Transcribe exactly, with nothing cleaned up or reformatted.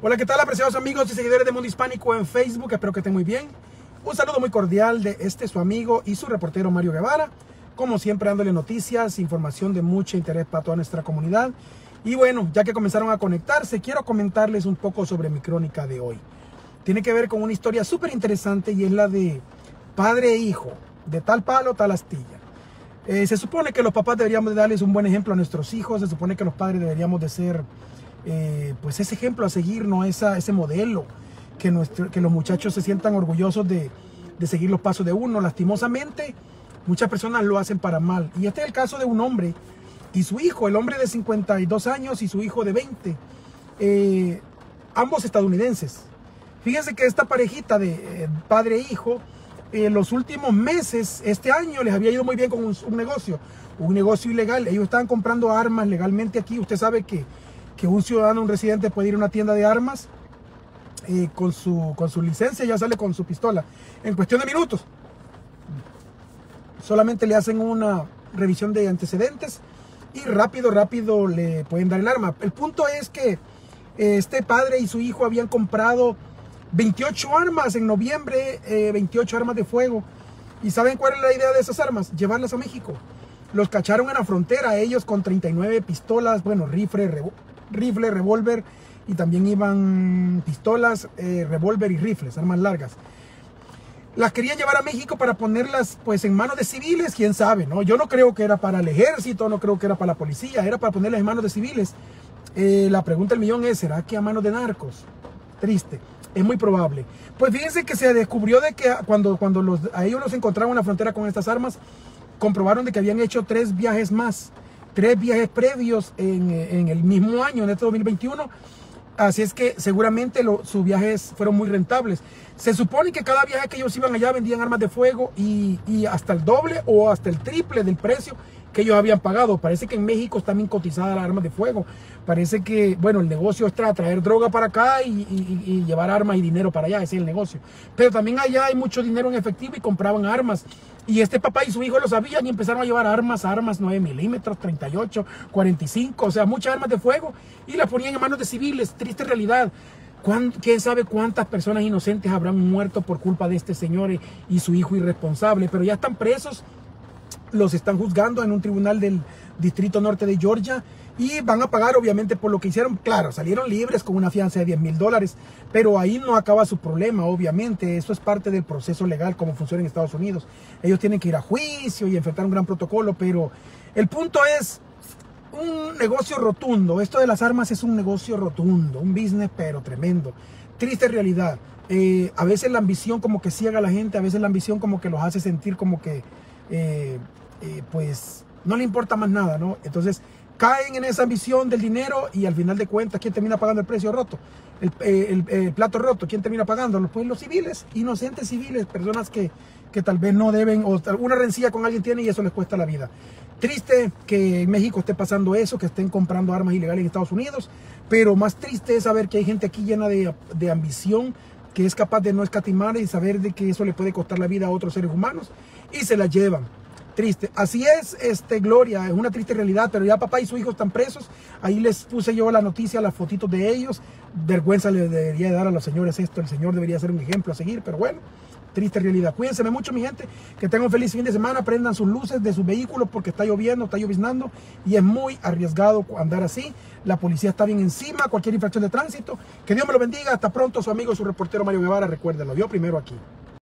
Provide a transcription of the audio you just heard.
Hola, ¿qué tal, apreciados amigos y seguidores de Mundo Hispánico en Facebook? Espero que estén muy bien. Un saludo muy cordial de este su amigo y su reportero Mario Guevara, como siempre dándole noticias, información de mucho interés para toda nuestra comunidad. Y bueno, ya que comenzaron a conectarse, quiero comentarles un poco sobre mi crónica de hoy. Tiene que ver con una historia súper interesante y es la de padre e hijo, de tal palo, tal astilla. Eh, se supone que los papás deberíamos darles un buen ejemplo a nuestros hijos, se supone que los padres deberíamos de ser... Eh, pues ese ejemplo a seguir, ¿no? Esa, ese modelo que, nuestro, que los muchachos se sientan orgullosos de, de seguir los pasos de uno. Lastimosamente muchas personas lo hacen para mal, y este es el caso de un hombre y su hijo, el hombre de cincuenta y dos años y su hijo de veinte, eh, ambos estadounidenses. Fíjense que esta parejita de eh, padre e hijo, en eh, los últimos meses, este año, les había ido muy bien con un, un negocio un negocio ilegal. Ellos estaban comprando armas legalmente aquí. Usted sabe que que un ciudadano, un residente puede ir a una tienda de armas eh, con, su, con su licencia, ya sale con su pistola en cuestión de minutos. Solamente le hacen una revisión de antecedentes y rápido, rápido le pueden dar el arma. El punto es que eh, este padre y su hijo habían comprado veintiocho armas en noviembre, eh, veintiocho armas de fuego. ¿Y saben cuál es la idea de esas armas? Llevarlas a México. Los cacharon en la frontera, ellos con treinta y nueve pistolas, bueno, rifle, rebote. Rifle, revólver, y también iban pistolas, eh, revólver y rifles, armas largas. Las querían llevar a México para ponerlas pues en manos de civiles, quién sabe, ¿no? Yo no creo que era para el ejército, no creo que era para la policía, era para ponerlas en manos de civiles. Eh, la pregunta del millón es, ¿será que a manos de narcos? Triste, es muy probable. Pues fíjense que se descubrió de que cuando, cuando los, a ellos los encontraron en la frontera con estas armas, comprobaron de que habían hecho tres viajes más. Tres viajes previos en, en el mismo año, en este dos mil veintiuno. Así es que seguramente lo, sus viajes fueron muy rentables. Se supone que cada viaje que ellos iban allá vendían armas de fuego y, y hasta el doble o hasta el triple del precio que ellos habían pagado. Parece que en México están bien cotizadas las armas de fuego. Parece que, bueno, el negocio es tra traer droga para acá y, y, y llevar armas y dinero para allá. Ese es el negocio. Pero también allá hay mucho dinero en efectivo y compraban armas. Y este papá y su hijo lo sabían y empezaron a llevar armas, armas nueve milímetros, treinta y ocho, cuarenta y cinco, o sea, muchas armas de fuego. Y las ponían en manos de civiles. Triste realidad. ¿Quién sabe cuántas personas inocentes habrán muerto por culpa de este señor y su hijo irresponsable? Pero ya están presos. Los están juzgando en un tribunal del distrito norte de Georgia y van a pagar obviamente por lo que hicieron. Claro, salieron libres con una fianza de diez mil dólares, pero ahí no acaba su problema, obviamente. Eso es parte del proceso legal, como funciona en Estados Unidos. Ellos tienen que ir a juicio y enfrentar un gran protocolo, pero el punto es un negocio rotundo. Esto de las armas es un negocio rotundo, un business, pero tremendo. Triste realidad. Eh, a veces la ambición como que ciega a la gente, a veces la ambición como que los hace sentir como que Eh, eh, pues no le importa más nada, ¿no? Entonces caen en esa ambición del dinero y al final de cuentas, ¿quién termina pagando el precio roto? El, el, el plato roto, ¿quién termina pagando? Pues los civiles, inocentes civiles, personas que, que tal vez no deben, o alguna rencilla con alguien tiene y eso les cuesta la vida. Triste que en México esté pasando eso, que estén comprando armas ilegales en Estados Unidos, pero más triste es saber que hay gente aquí llena de, de ambición, que es capaz de no escatimar y saber de que eso le puede costar la vida a otros seres humanos y se la llevan. Triste. Así es, este, Gloria, es una triste realidad, pero ya papá y su hijo están presos. Ahí les puse yo la noticia, las fotitos de ellos. Vergüenza le debería dar a los señores esto. El señor debería ser un ejemplo a seguir, pero bueno, triste realidad. Cuídense mucho, mi gente, que tengan un feliz fin de semana. Prendan sus luces de sus vehículos porque está lloviendo, está lloviznando y es muy arriesgado andar así. La policía está bien encima, cualquier infracción de tránsito. Que Dios me lo bendiga. Hasta pronto, su amigo, su reportero Mario Guevara. Recuérdenlo, yo primero aquí.